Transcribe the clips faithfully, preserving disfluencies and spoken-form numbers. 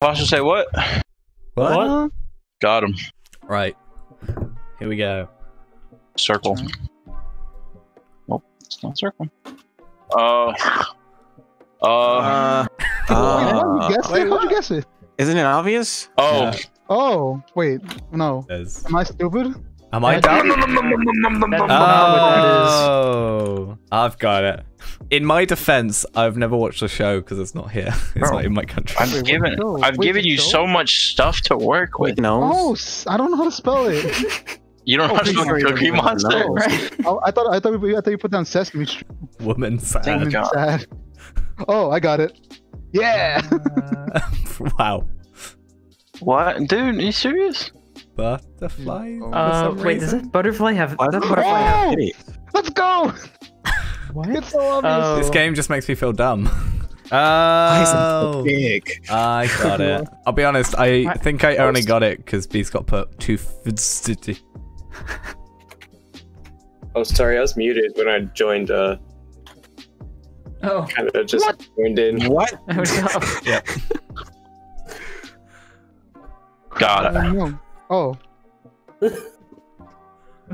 Foster say what? What? What? Got him. Right. Here we go. Circle. Nope, it's not circle. Uh. Uh. uh wait, how'd you guess wait, it? How'd you guess it? Isn't it obvious? Oh. Yeah. Oh, wait, no. Am I stupid? Am I dumb? Oh, I've got it. In my defense, I've never watched the show because it's not here. It's not in my country. I've given, I've given you so much stuff to work with. No, I don't know how to spell it. You don't know how to spell Cookie Monster, right? I thought, I thought, I thought you put down Sesame Street. Woman sad. sad. Oh, I got it. Yeah. Wow. What, dude? Are you serious? Butterfly. Uh, wait, does that butterfly have? Does that butterfly have? Let's go. What? It's so obvious. Oh. This game just makes me feel dumb. Oh, I'm so big. I got it. I'll be honest. I what? think I only got it because B's got put two city. Oh, sorry, I was muted when I joined. Uh, oh. Kind of just what? joined in. What? Oh no. Yeah. Got it. Oh. That's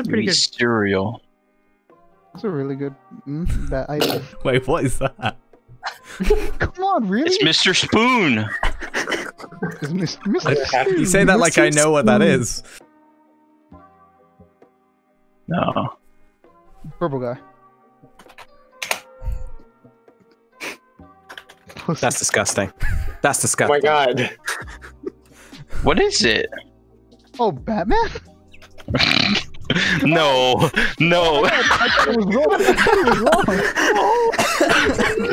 a pretty Mysterial. good cereal. That's a really good mm, that idea. Wait, what is that? Come on, really? It's Mister Spoon. It's Mister Mister Spoon. You say that like Mister I know Spoon. what that is. No. Purple guy. That's disgusting. That's disgusting. Oh my god. What is it? Oh, Batman? No, no. I thought it was wrong. I thought it was wrong.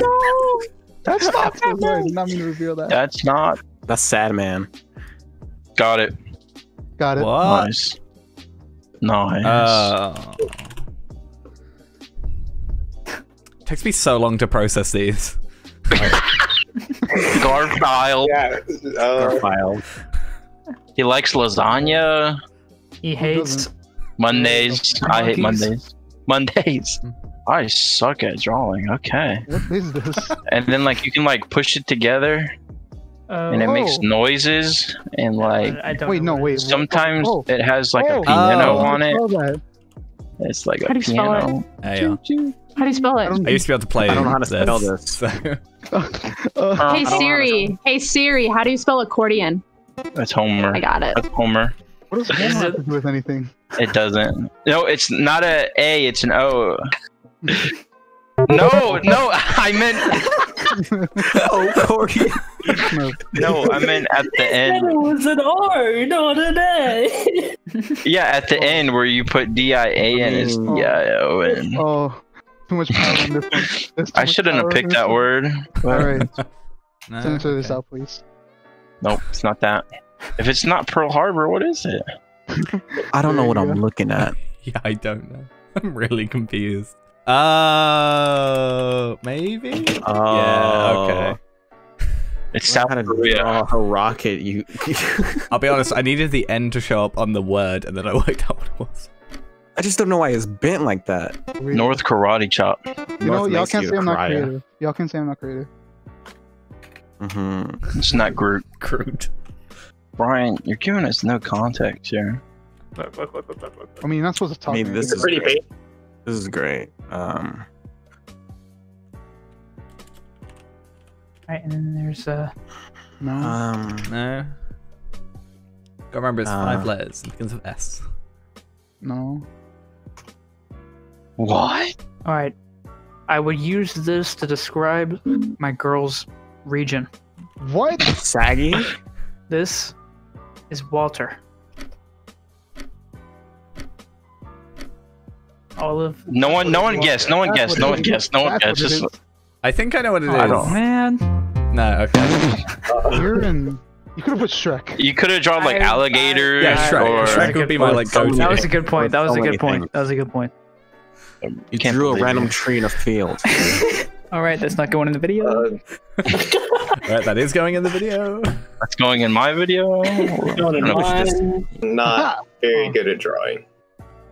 Oh, no. That's not Batman. I did not mean to reveal that. That's not. That's sad, man. Got it. Got it. What? Nice. Nice. Uh, it takes me so long to process these. Garfield. Yeah. Uh, Garfield. He likes lasagna. He hates Mondays. I hate Mondays. Mondays. I suck at drawing. Okay. What is this? And then like you can like push it together, uh, and it oh. makes noises and like. I don't wait, know no, wait. Sometimes oh. it has like oh. a piano oh, on it. It's like how a piano. How do you spell it? How do you spell it? I used to be able to play. I don't know how to spell this. So. uh, hey Siri. Hey Siri. How do you spell accordion? That's Homer. I got it. That's Homer. What does Homer have to do with anything? It doesn't. No, it's not a A, it's an O. No, no, I meant... Oh, Corey. No, I meant at the end. It was an R, not an A. Yeah, at the end where you put D I A N is D I O N. Oh, too much power in this one. I shouldn't have picked that word. Alright. Censor this out, please. Nope, it's not that. If it's not Pearl Harbor, what is it? I don't know what I'm looking at. Yeah, I don't know. I'm really confused. Uh, maybe? Oh. Yeah, okay. It's South Korea. A rocket, you... I'll be honest, I needed the N to show up on the word, and then I worked out what it was. I just don't know why it's bent like that. Really? North Karate Chop. You know, y'all can't say I'm not creative. Y'all can't say I'm not creative. Mm-hmm. It's not Groot. Groot. Brian, you're giving us no context here. I mean, you're not supposed to talk. I mean, this is pretty great. Bait. This is great. Um. Right, and then there's uh. No. Um. No. Gotta remember, it's uh, five letters. It begins with S. No. What? All right. I would use this to describe my girl's region. What? Saggy? This is Walter. Olive. No one, no one guessed. No one guessed. No one guessed. No one guessed. I think I know what it is. Oh, man. No. Okay. You're in. You could have put Shrek. You could have drawn like alligators. Yeah, Shrek. Or... Shrek would be my like go-to. That was a good point. That was a good point. That was a good point. You drew a random tree in a field. All right, that's not going in the video. Uh, All right, that is going in the video. That's going in my video. Not, in mine. Not very good at drawing.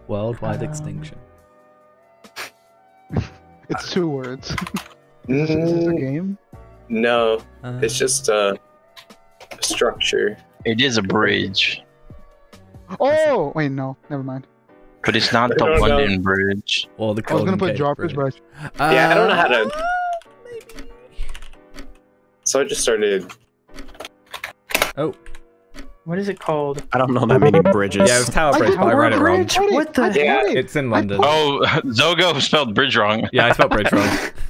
Worldwide uh, extinction. It's two words. Mm, is this a game? No, uh, it's just uh, a structure. It is a bridge. Oh wait, no, never mind. But it's not the London know. Bridge. Well, the I was gonna put Joffrey's bridge. Uh, yeah, I don't know how to. So I just started. Oh. What is it called? I don't know that many bridges. Yeah, it was Tower Bridge, but I read it wrong. What the heck? It's in London. Oh, Zogo spelled bridge wrong. Yeah, I spelled bridge wrong.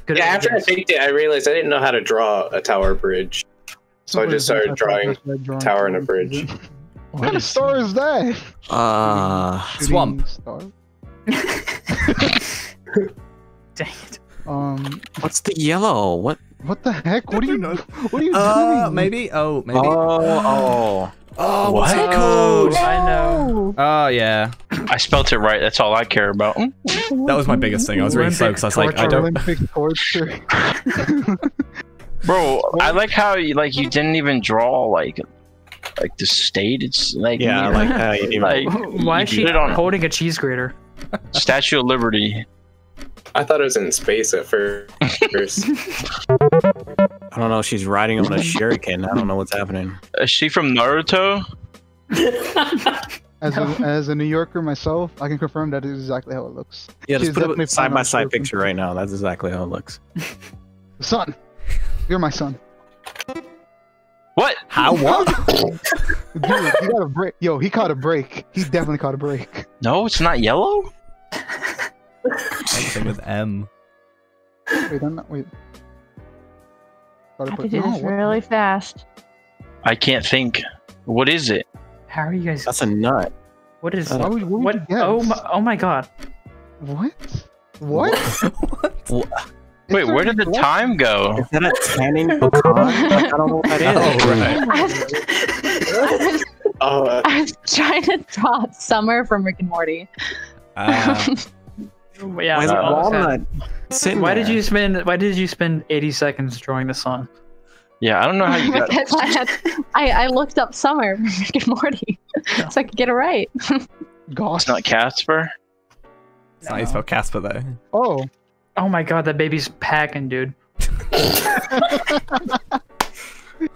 Yeah, after I faked it, I realized I didn't know how to draw a tower bridge. So I just started drawing tower and a bridge. What kind of star is that? Uh, swamp. Dang it. Um, what's the yellow? What? What the heck? What do you know? What are you uh, doing? Maybe. Oh, maybe. Oh, oh. Oh, what's it called? I know. Oh, yeah. I spelt it right. That's all I care about. That was my biggest thing. I was really slow because I was like, I don't. Olympic torture. Bro, I like how you like you didn't even draw like like the state. It's like yeah, you know, like how you did like, like, why is she on holding a cheese grater? Statue of Liberty. I thought it was in space at first. I don't know. She's riding on a shuriken. I don't know what's happening. Is she from Naruto? As, no. a, as a New Yorker myself, I can confirm that is exactly how it looks. Yeah, just put a side by side picture right now. That's exactly how it looks. Son, you're my son. What? How? What? Dude, he got a break. Yo, he caught a break. He definitely caught a break. No, it's not yellow. Something with M. Wait, I'm not. Wait. I have to do this really fast. I can't think. What is it? How are you guys? That's a nut. What is? Uh, what? what oh my! Oh my God! What? What? What? Wait, where did the what? time go? Is that a tanning pecan? I don't know what that is. Oh, right. I, was, I, was, I was trying to draw Summer from Rick and Morty. Uh. Yeah, why, no, why, why did you spend why did you spend eighty seconds drawing this song? Yeah, I don't know how you got it. I, had, I, I looked up Summer from Rick and Morty yeah. so I could get it right. Gosh. It's not Casper. It's no. not about Casper though. Oh. Oh my God, that baby's packing, dude.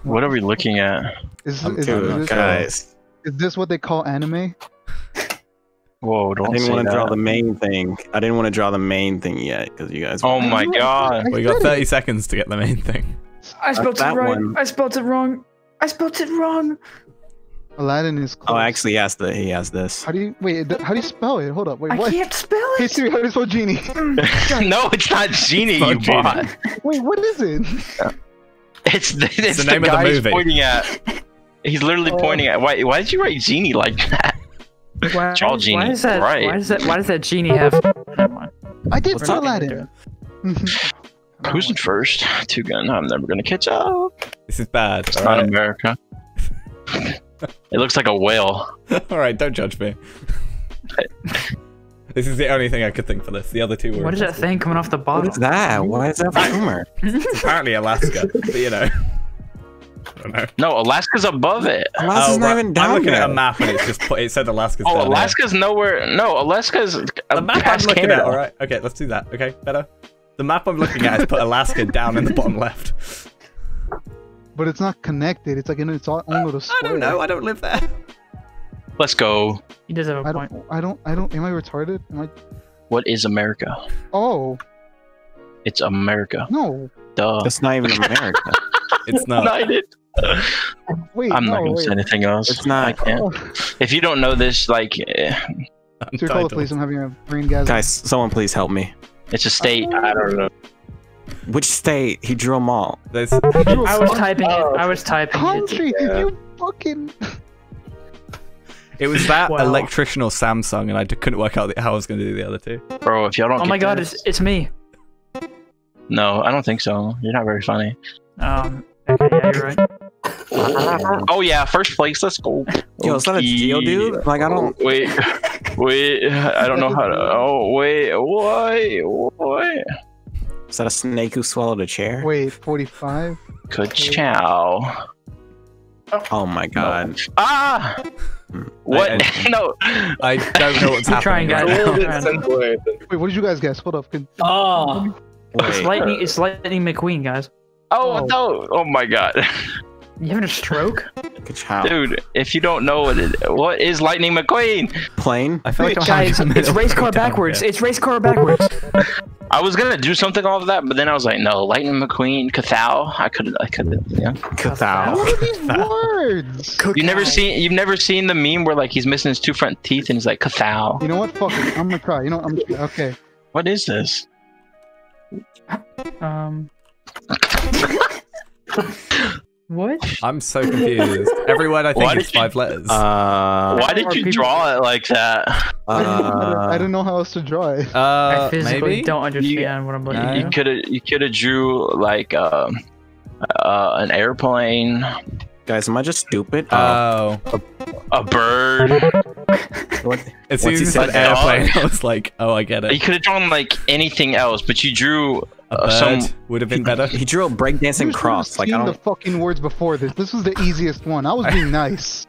What are we looking at? Is, is, is, this, guys. Is this what they call anime? Whoa, don't I didn't want to draw the main thing. I didn't want to draw the main thing yet because you guys. Oh my God. We got thirty seconds to get the main thing. I spelled it wrong. I spelled it wrong. I spelled it wrong. Aladdin is close. Oh, actually, he has, the, he has this. How do you. Wait, how do you spell it? Hold up. Wait, what? I can't spell it. Hey, Siri, how do you spell Genie? No, it's not Genie, you bought. Wait, what is it? It's the, it's it's the, the name guy of the movie. He's pointing at. He's literally oh. pointing at. Why, why did you write Genie like that? Why, Genie, why, is that, right. why, is that, why does that Genie have... I did put Aladdin. Who's in first? Two gun. I'm never gonna catch up. This is bad. It's not right. America. It looks like a whale. Alright, don't judge me. This is the only thing I could think for this. The other two were... What is that thing coming off the bottom? What is that? Why is that Homer? It's apparently Alaska, but you know. No. no, Alaska's above it. Alaska's oh, not even down I'm looking there. at a map and it's just put, it said Alaska's Oh, down Alaska's there. nowhere. No, Alaska's the map I'm looking Canada. at. All right, okay, let's do that. Okay, better. The map I'm looking at has put Alaska down in the bottom left. But it's not connected. It's like in its own little square. I don't know. I don't live there. Let's go. He does have a I point. Don't, I don't. I don't. Am I retarded? Am I? What is America? Oh, it's America. No. Duh. That's not even America. It's not. United. Wait, I'm no, not going to say anything else. It's not. I can't. Oh. If you don't know this, like. Eh. Sir, call it, please. I'm having a brain gasm. Guys, someone please help me. It's a state. I don't know. Which state? He drew them all. That's... I was typing oh. it. I was typing Country, it. Country, you fucking. It was that wow. electrician or Samsung, and I couldn't work out how I was going to do the other two. Bro, if y'all don't. Oh my God, this... it's it's me. No, I don't think so. You're not very funny. Um. Okay, yeah, you're right. Oh yeah, first place. Let's go. Yo, it's not a deal, dude. Like I don't wait, wait. I don't know how to. Oh wait, why, why? Is that a snake who swallowed a chair? Wait, forty-five. Ka-chow. Oh my God. No. Ah. What? I, I, no. I don't know what's happening. Trying, guys. It's a little bit simpler. Wait, what did you guys guess? Hold up. Can... Oh. Wait. It's lightning. It's Lightning McQueen, guys. Oh, oh no! Oh my God! You having a stroke? Ka-chow. Dude, if you don't know what it, what is Lightning McQueen? Plane? I feel like I'm guys, it's race car backwards. It's race car backwards. I was gonna do something off of that, but then I was like, no, Lightning McQueen, Ka-chow. I could, I could, yeah. Ka-chow. What are these words? Ka-chow. You never seen, you've never seen the meme where like he's missing his two front teeth and he's like Ka-chow. You know what? Fuck it. I'm gonna cry. You know what? I'm gonna, okay. What is this? Um. What? I'm so confused. Every word I think is five you, letters. Uh, why did you draw it like that? Uh, I don't know how else to draw it. Uh, I physically maybe? don't understand you, what I'm looking at. You could have you could have drew like um uh, an airplane. Guys, am I just stupid? Oh, uh, a, a bird. What? As soon as you said airplane, I was like, oh, I get it. You could have drawn like anything else, but you drew. Uh, some would have been better. He drew a breakdancing cross. Like I don't. Seen the fucking words before this. This was the easiest one. I was being nice.